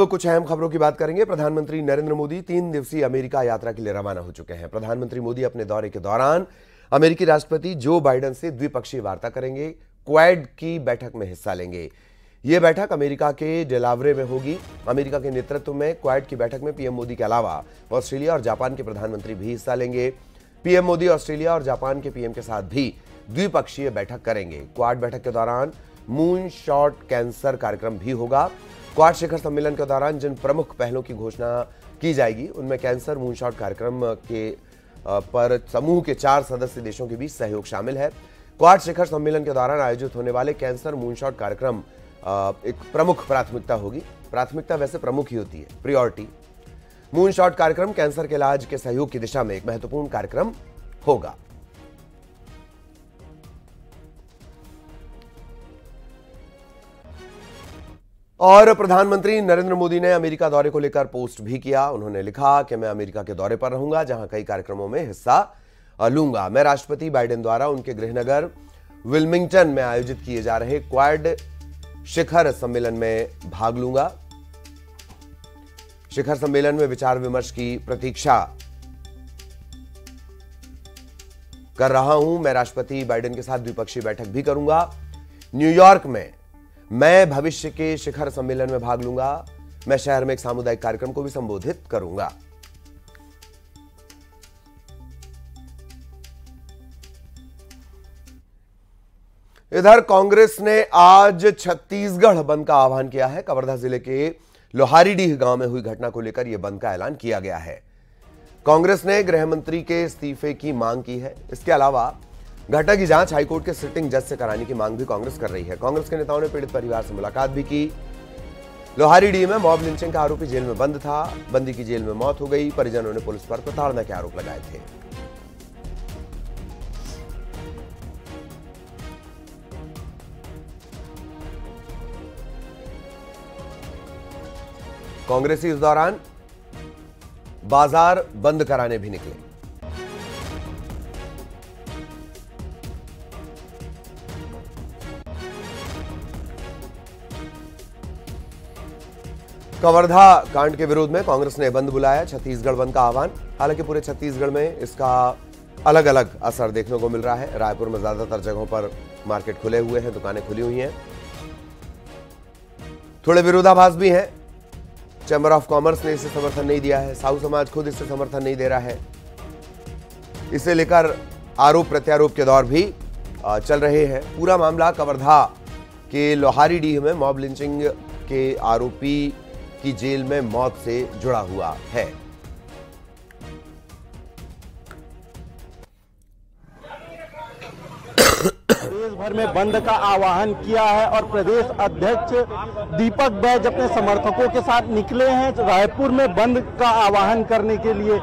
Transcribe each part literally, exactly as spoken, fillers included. अब कुछ अहम खबरों की बात करेंगे। प्रधानमंत्री नरेंद्र मोदी तीन दिवसीय अमेरिका यात्रा के लिए रवाना हो चुके हैं। प्रधानमंत्री मोदी अपने दौरे के दौरान अमेरिकी राष्ट्रपति जो बाइडेन से द्विपक्षीय वार्ता करेंगे, क्वाड की बैठक में हिस्सा लेंगे। ये बैठक अमेरिका के डेलावरे में होगी। अमेरिका के नेतृत्व में क्वाड की बैठक में पीएम मोदी के अलावा ऑस्ट्रेलिया और जापान के प्रधानमंत्री भी हिस्सा लेंगे। पीएम मोदी ऑस्ट्रेलिया और जापान के पीएम के साथ भी द्विपक्षीय बैठक करेंगे। क्वाड बैठक के दौरान मून शॉट कैंसर कार्यक्रम भी होगा। क्वाड शिखर सम्मेलन के दौरान जिन प्रमुख पहलों की घोषणा की जाएगी उनमें कैंसर मूनशॉट कार्यक्रम के पर समूह के चार सदस्य देशों के बीच सहयोग शामिल है। क्वाड शिखर सम्मेलन के दौरान आयोजित होने वाले कैंसर मूनशॉट कार्यक्रम एक प्रमुख प्राथमिकता होगी। प्राथमिकता वैसे प्रमुख ही होती है, प्रियोरिटी। मूनशॉट कार्यक्रम कैंसर के इलाज के सहयोग की दिशा में एक महत्वपूर्ण कार्यक्रम होगा। और प्रधानमंत्री नरेंद्र मोदी ने अमेरिका दौरे को लेकर पोस्ट भी किया। उन्होंने लिखा कि मैं अमेरिका के दौरे पर रहूंगा, जहां कई कार्यक्रमों में हिस्सा लूंगा। मैं राष्ट्रपति बाइडेन द्वारा उनके गृहनगर विल्मिंगटन में आयोजित किए जा रहे क्वाड शिखर सम्मेलन में भाग लूंगा। शिखर सम्मेलन में विचार विमर्श की प्रतीक्षा कर रहा हूं। मैं राष्ट्रपति बाइडेन के साथ द्विपक्षीय बैठक भी करूंगा। न्यूयॉर्क में मैं भविष्य के शिखर सम्मेलन में भाग लूंगा। मैं शहर में एक सामुदायिक कार्यक्रम को भी संबोधित करूंगा। इधर कांग्रेस ने आज छत्तीसगढ़ बंद का आह्वान किया है। कवर्धा जिले के लोहारीडीह गांव में हुई घटना को लेकर यह बंद का ऐलान किया गया है। कांग्रेस ने गृह मंत्री के इस्तीफे की मांग की है। इसके अलावा घटना की जांच हाईकोर्ट के सिटिंग जज से कराने की मांग भी कांग्रेस कर रही है। कांग्रेस के नेताओं ने पीड़ित परिवार से मुलाकात भी की। लोहारीडीह में मॉब लिंचिंग का आरोपी जेल में बंद था। बंदी की जेल में मौत हो गई। परिजनों ने पुलिस पर प्रताड़ना के आरोप लगाए थे। कांग्रेसी इस दौरान बाजार बंद कराने भी निकले। कवर्धा कांड के विरोध में कांग्रेस ने बंद बुलाया। छत्तीसगढ़ बंद का आह्वान। हालांकि पूरे छत्तीसगढ़ में इसका अलग अलग असर देखने को मिल रहा है। रायपुर में ज्यादातर जगहों पर मार्केट खुले हुए हैं, दुकानें खुली हुई हैं। थोड़े विरोधाभास भी हैं। चैम्बर ऑफ कॉमर्स ने इसे समर्थन नहीं दिया है। साहू समाज खुद इसे समर्थन नहीं दे रहा है। इसे लेकर आरोप प्रत्यारोप के दौर भी चल रहे हैं। पूरा मामला कवर्धा के लोहारीडीह में मॉब लिंचिंग के आरोपी की जेल में मौत से जुड़ा हुआ है। देश भर में बंद का आह्वान किया है और प्रदेश अध्यक्ष दीपक बैज अपने समर्थकों के साथ निकले हैं रायपुर में बंद का आह्वान करने के लिए।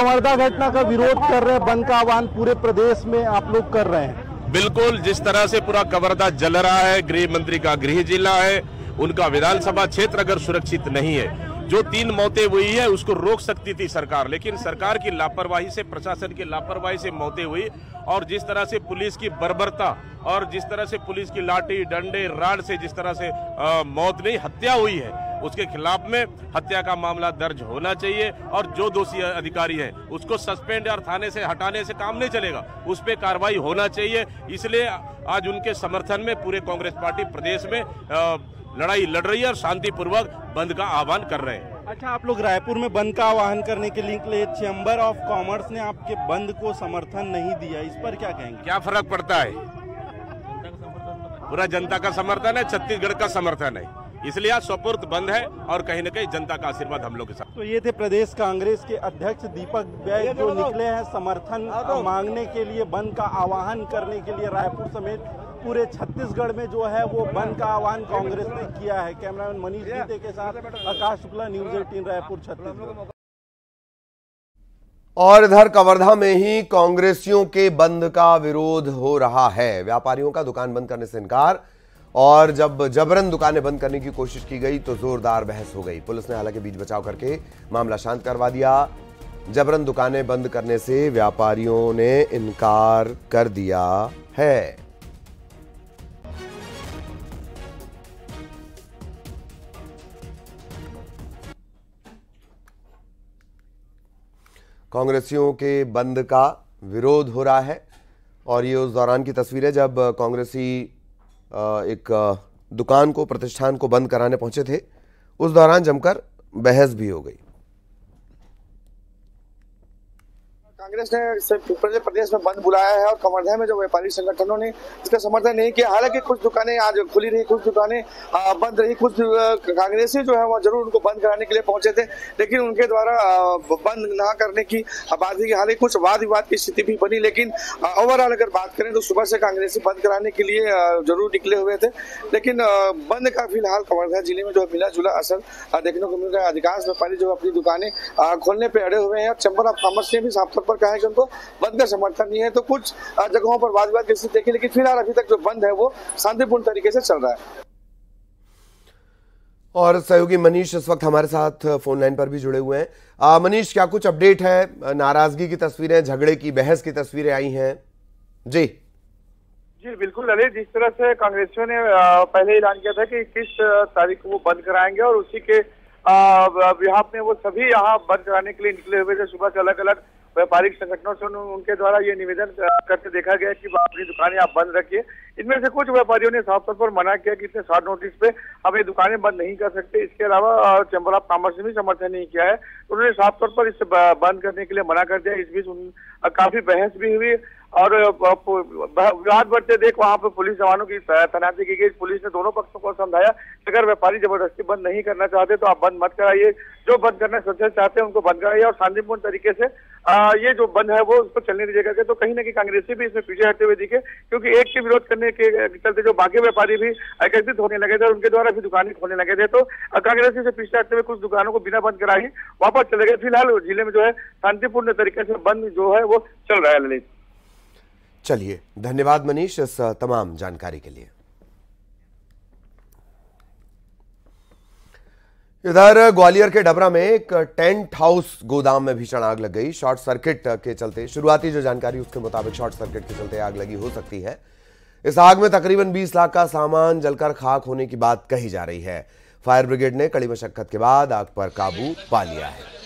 कवर्धा घटना का विरोध कर रहे हैं। बंद का आह्वान पूरे प्रदेश में आप लोग कर रहे हैं। बिल्कुल जिस तरह से पूरा कवर्धा जल रहा है, गृह मंत्री का गृह जिला है, उनका विधानसभा क्षेत्र अगर सुरक्षित नहीं है, जो तीन मौतें हुई है उसको रोक सकती थी सरकार, लेकिन सरकार की लापरवाही से, प्रशासन की लापरवाही से मौतें हुई। और जिस तरह से पुलिस की बर्बरता और जिस तरह से पुलिस की लाठी डंडे राड से जिस तरह से आ, मौत नहीं हत्या हुई है, उसके खिलाफ में हत्या का मामला दर्ज होना चाहिए। और जो दोषी अधिकारी है उसको सस्पेंड और थाने से हटाने से काम नहीं चलेगा, उस पर कार्रवाई होना चाहिए। इसलिए आज उनके समर्थन में पूरे कांग्रेस पार्टी प्रदेश में आ, लड़ाई लड़ रही है और शांतिपूर्वक बंद का आह्वान कर रहे हैं। अच्छा, आप लोग रायपुर में बंद का आह्वान करने के लिए चैम्बर ऑफ कॉमर्स ने आपके बंद को समर्थन नहीं दिया, इस पर क्या कहेंगे? क्या फर्क पड़ता है, पूरा जनता का समर्थन है, छत्तीसगढ़ का समर्थन है, इसलिए आज सपूर्द बंद है और कहीं न कहीं जनता का आशीर्वाद हम लोग के साथ। तो ये थे प्रदेश कांग्रेस के अध्यक्ष दीपक बैज, जो निकले हैं समर्थन मांगने के लिए, बंद का आह्वान करने के लिए। रायपुर समेत पूरे छत्तीसगढ़ में जो है वो बंद का आह्वान कांग्रेस ने किया है। कैमरामैन मनीष के साथ आकाश शुक्ला, न्यूज़ अठारह रायपुर छत्तीसगढ़। और इधर कवर्धा में ही कांग्रेसियों के बंद का विरोध हो रहा है। व्यापारियों का दुकान बंद करने से इनकार, और जब जबरन दुकानें बंद करने की कोशिश की गई तो जोरदार बहस हो गई। पुलिस ने हालांकि बीच बचाव करके मामला शांत करवा दिया। जबरन दुकानें बंद करने से व्यापारियों ने इनकार कर दिया है। कांग्रेसियों के बंद का विरोध हो रहा है और ये उस दौरान की तस्वीर है जब कांग्रेसी एक दुकान को, प्रतिष्ठान को बंद कराने पहुंचे थे। उस दौरान जमकर बहस भी हो गई। कांग्रेस ने पूरे प्रदेश में बंद बुलाया है और कवर्धा में जो व्यापारी संगठनों ने इसका समर्थन नहीं किया। हालांकि कुछ दुकानें आज खुली रही, कुछ दुकानें बंद रही, कुछ कांग्रेसी जो है वो जरूर उनको बंद कराने के लिए पहुंचे थे, लेकिन उनके द्वारा बंद ना करने की बात की। हालांकि कुछ वाद विवाद की स्थिति भी बनी, लेकिन ओवरऑल अगर बात करें तो सुबह से कांग्रेसी बंद कराने के लिए जरूर निकले हुए थे, लेकिन बंद का फिलहाल कवर्धा जिले में जो मिला जुला असर देखने को मिल रहा है। अधिकांश व्यापारी जो अपनी दुकानें खोलने पर अड़े हुए हैं और चैम्बर ऑफ कॉमर्स ने भी साफ तौर पर कहा है कि उनको बंद का समर्थन नहीं है। तो कुछ जगहों पर वाद विवाद की स्थिति देखी, लेकिन फिलहाल अभी तक जो बंद है वो शांतिपूर्ण तरीके से चल रहा है। और सहयोगी मनीष इस वक्त हमारे साथ फोन लाइन पर भी जुड़े हुए हैं। मनीष, क्या कुछ अपडेट है? नाराजगी की तस्वीरें, झगड़े की, बहस की तस्वीरें आई हैं। जी जी बिल्कुल अली, जिस तरह से कांग्रेसियों ने पहले ऐलान किया था कि इक्कीस तारीख को वो बंद कराएंगे और उसी के यहाँ में वो सभी यहाँ बंद कराने के लिए निकले हुए थे। सुबह से अलग अलग व्यापारिक संगठनों से उनके द्वारा ये निवेदन करते देखा गया कि अपनी दुकानें आप बंद रखिए। इनमें से कुछ व्यापारियों ने साफ तौर पर मना किया कि इतने शॉर्ट नोटिस पे हम ये दुकानें बंद नहीं कर सकते। इसके अलावा चैम्बर ऑफ कॉमर्स ने भी समर्थन नहीं किया है, उन्होंने साफ तौर पर इसे बंद करने के लिए मना कर दिया। इस बीच उन काफी बहस भी हुई और विवाद बढ़ते देख वहाँ पर पुलिस जवानों की तैनाती की गई। पुलिस ने दोनों पक्षों को समझाया कि अगर व्यापारी जबरदस्ती बंद नहीं करना चाहते तो आप बंद मत कराइए, जो बंद करना सोचना चाहते हैं उनको बंद कराइए और शांतिपूर्ण तरीके से आ, ये जो बंद है वो उसको चलने दीजिए करके। तो कहीं ना कहीं कांग्रेसी भी इसमें पीछे हटते हुए दिखे, क्योंकि एक के विरोध करने के चलते जो बाकी व्यापारी भी एकत्रित होने लगे थे और उनके द्वारा भी दुकानें खोलने लगे थे, तो कांग्रेसी से पीछे हटते हुए कुछ दुकानों को बिना बंद कराए वापस चले गए। फिलहाल जिले में जो है शांतिपूर्ण तरीके से बंद जो है वो चल रहा है। ललित, चलिए धन्यवाद मनीष इस तमाम जानकारी के लिए। इधर ग्वालियर के डबरा में एक टेंट हाउस गोदाम में भीषण आग लग गई। शॉर्ट सर्किट के चलते, शुरुआती जो जानकारी उसके मुताबिक शॉर्ट सर्किट के चलते आग लगी हो सकती है। इस आग में तकरीबन बीस लाख का सामान जलकर खाक होने की बात कही जा रही है। फायर ब्रिगेड ने कड़ी मशक्कत के बाद आग पर काबू पा लिया है।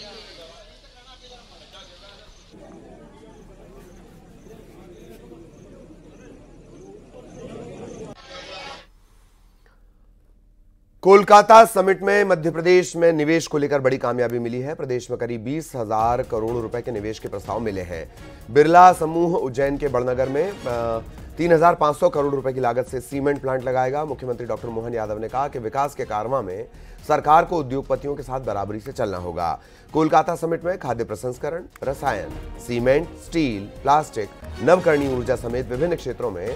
कोलकाता समिट में मध्य प्रदेश में निवेश को लेकर बड़ी कामयाबी मिली है। प्रदेश में करीब बीस हजार करोड़ रुपए के निवेश के प्रस्ताव मिले हैं। बिरला समूह उज्जैन के बड़नगर में तीन हजार पांच सौ करोड़ रुपए की लागत से सीमेंट प्लांट लगाएगा। मुख्यमंत्री डॉक्टर मोहन यादव ने कहा कि विकास के कारवां में सरकार को उद्योगपतियों के साथ बराबरी से चलना होगा। कोलकाता समिट में खाद्य प्रसंस्करण, रसायन, सीमेंट, स्टील, प्लास्टिक, नवकरणीय ऊर्जा समेत विभिन्न क्षेत्रों में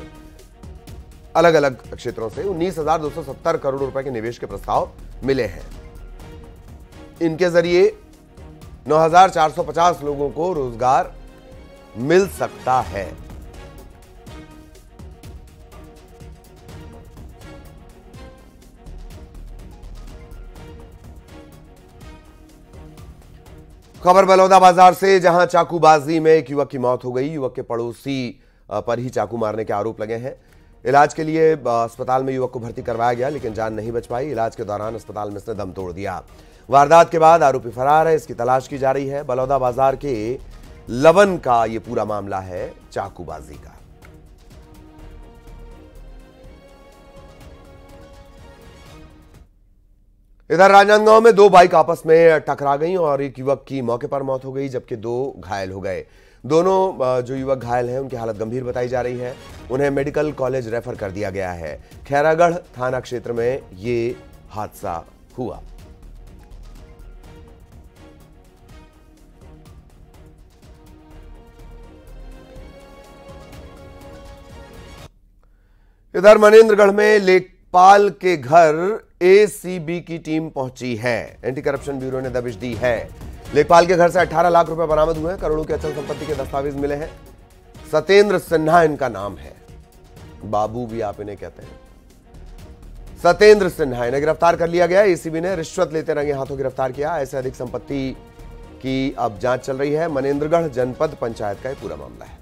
अलग अलग क्षेत्रों से उन्नीस हजार दो सौ सत्तर करोड़ रुपए के निवेश के प्रस्ताव मिले हैं। इनके जरिए नौ हजार चार सौ पचास लोगों को रोजगार मिल सकता है। खबर बलौदाबाजार से, जहां चाकूबाजी में एक युवक की मौत हो गई। युवक के पड़ोसी पर ही चाकू मारने के आरोप लगे हैं। इलाज के लिए अस्पताल में युवक को भर्ती करवाया गया, लेकिन जान नहीं बच पाई। इलाज के दौरान अस्पताल में इसने दम तोड़ दिया। वारदात के बाद आरोपी फरार है, इसकी तलाश की जा रही है। बलौदाबाजार के लवन का ये पूरा मामला है, चाकूबाजी का। इधर राजनांदगांव में दो बाइक आपस में टकरा गई और एक युवक की मौके पर मौत हो गई जबकि दो घायल हो गए। दोनों जो युवक घायल हैं उनकी हालत गंभीर बताई जा रही है। उन्हें मेडिकल कॉलेज रेफर कर दिया गया है। खैरागढ़ थाना क्षेत्र में ये हादसा हुआ। इधर मनेंद्रगढ़ में लेखपाल के घर एसीबी की टीम पहुंची है। एंटी करप्शन ब्यूरो ने दबिश दी है। लेखपाल के घर से अठारह लाख रुपए बरामद हुए हैं। करोड़ों की अचल संपत्ति के दस्तावेज मिले हैं। सतेंद्र सिन्हा इनका नाम है, बाबू भी आप इन्हें कहते हैं। सतेंद्र सिन्हा इन्हें गिरफ्तार कर लिया गया। एसीबी ने रिश्वत लेते रंगे हाथों गिरफ्तार किया। ऐसे अधिक संपत्ति की अब जांच चल रही है। मनेंद्रगढ़ जनपद पंचायत का यह पूरा मामला है।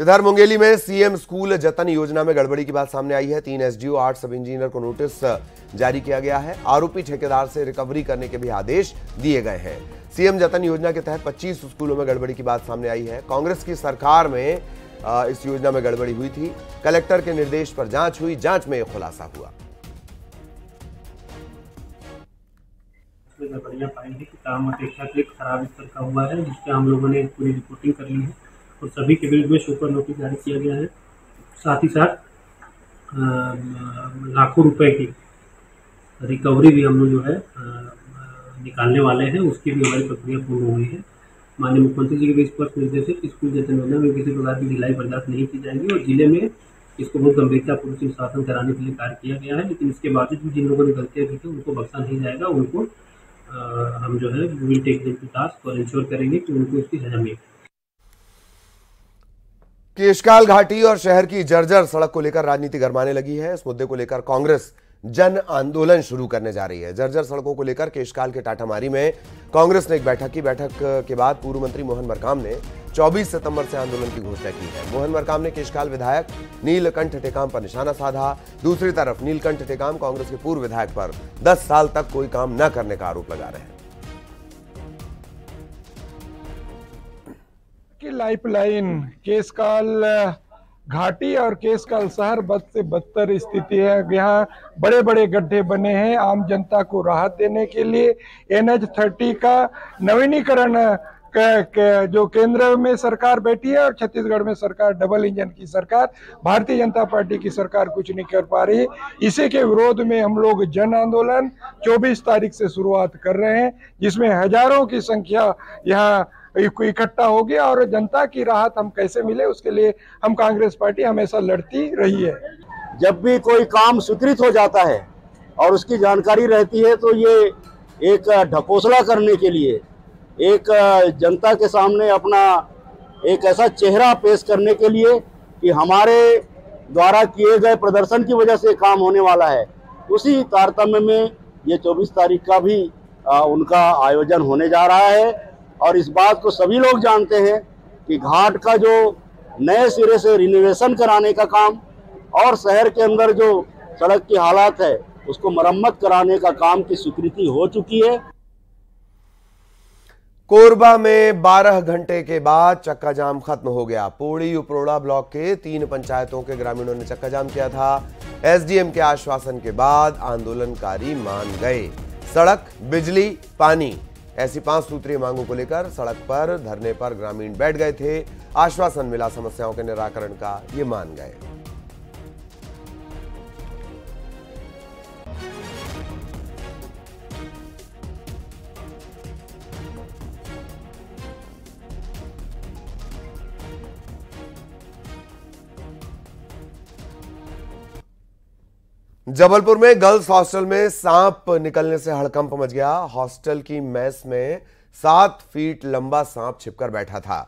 इधर मुंगेली में सीएम स्कूल जतन योजना में गड़बड़ी की बात सामने आई है। तीन एसडीओ, आठ सब इंजीनियर को नोटिस जारी किया गया है। आरोपी ठेकेदार से रिकवरी करने के भी आदेश दिए गए हैं। सीएम जतन योजना के तहत पच्चीस स्कूलों में गड़बड़ी की बात सामने आई है। कांग्रेस की सरकार में इस योजना में गड़बड़ी हुई थी। कलेक्टर के निर्देश पर जांच हुई, जांच में खुलासा हुआ। काम अपेक्षाकृत खराब स्तर का हुआ है, जिसके हम लोगों ने पूरी रिपोर्टिंग कर ली है और सभी के विरुद्ध में सुपर नोटिस जारी किया गया है। साथ ही साथ लाखों रुपए की रिकवरी भी हम लोग जो है निकालने वाले हैं, उसकी भी हमारी प्रक्रिया पूर्ण हुई है। माननीय मुख्यमंत्री जी के भी स्पष्ट निर्देश है, स्कूल जतन योजना में किसी प्रकार की ढिलाई बर्दाश्त नहीं की जाएगी और जिले में इसको बहुत गंभीरतापूर्वक अनुशासन कराने के लिए कार्य किया गया है। लेकिन इसके बावजूद भी जिन लोगों ने गलतियाँ की थी उनको बख्शा नहीं जाएगा। उनको हम जो है will take them to task और इंश्योर करेंगे कि उनको इसकी सजा मिले। केशकाल घाटी और शहर की जर्जर सड़क को लेकर राजनीति गरमाने लगी है। इस मुद्दे को लेकर कांग्रेस जन आंदोलन शुरू करने जा रही है। जर्जर सड़कों को लेकर केशकाल के टाटामारी में कांग्रेस ने एक बैठक की। बैठक के बाद पूर्व मंत्री मोहन मरकाम ने चौबीस सितंबर से आंदोलन की घोषणा की है। मोहन मरकाम ने केशकाल विधायक नीलकंठ टेकाम पर निशाना साधा। दूसरी तरफ नीलकंठ टेकाम कांग्रेस के पूर्व विधायक पर दस साल तक कोई काम न करने का आरोप लगा रहे हैं। लाइफलाइन केशकाल घाटी और केशकाल शहर बद से बदतर स्थिति है। यहाँ बड़े बड़े गड्ढे बने हैं। आम जनता को राहत देने के लिए एनएच तीस का नवीनीकरण के, के, जो केंद्र में सरकार बैठी है और छत्तीसगढ़ में सरकार डबल इंजन की सरकार, भारतीय जनता पार्टी की सरकार कुछ नहीं कर पा रही। इसी के विरोध में हम लोग जन आंदोलन चौबीस तारीख से शुरुआत कर रहे हैं, जिसमें हजारों की संख्या यहाँ इकट्ठा हो गया और जनता की राहत हम कैसे मिले उसके लिए हम कांग्रेस पार्टी हमेशा लड़ती रही है। जब भी कोई काम स्वीकृत हो जाता है और उसकी जानकारी रहती है तो ये एक ढकोसला करने के लिए, एक जनता के सामने अपना एक ऐसा चेहरा पेश करने के लिए कि हमारे द्वारा किए गए प्रदर्शन की वजह से काम होने वाला है, उसी तारतम्य में ये चौबीस तारीख का भी उनका आयोजन होने जा रहा है। और इस बात को सभी लोग जानते हैं कि घाट का जो नए सिरे से रिनोवेशन कराने का काम और शहर के अंदर जो सड़क की हालात है उसको मरम्मत कराने का काम की स्वीकृति हो चुकी है। कोरबा में बारह घंटे के बाद चक्का जाम खत्म हो गया। पोड़ी उपरोड़ा ब्लॉक के तीन पंचायतों के ग्रामीणों ने चक्का जाम किया था। एसडीएम के आश्वासन के बाद आंदोलनकारी मान गए। सड़क, बिजली, पानी ऐसी पांच सूत्रीय मांगों को लेकर सड़क पर धरने पर ग्रामीण बैठ गए थे। आश्वासन मिला, समस्याओं के निराकरण का ये मान गए। जबलपुर में गर्ल्स हॉस्टल में सांप निकलने से हड़कंप मच गया। हॉस्टल की मेस में सात फीट लंबा सांप छिपकर बैठा था।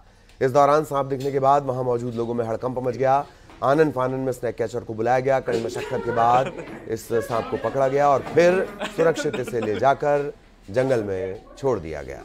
इस दौरान सांप दिखने के बाद वहां मौजूद लोगों में हड़कंप मच गया। आनन फानन में स्नैक कैचर को बुलाया गया। कड़ी मशक्कत के बाद इस सांप को पकड़ा गया और फिर सुरक्षित इसे ले जाकर जंगल में छोड़ दिया गया।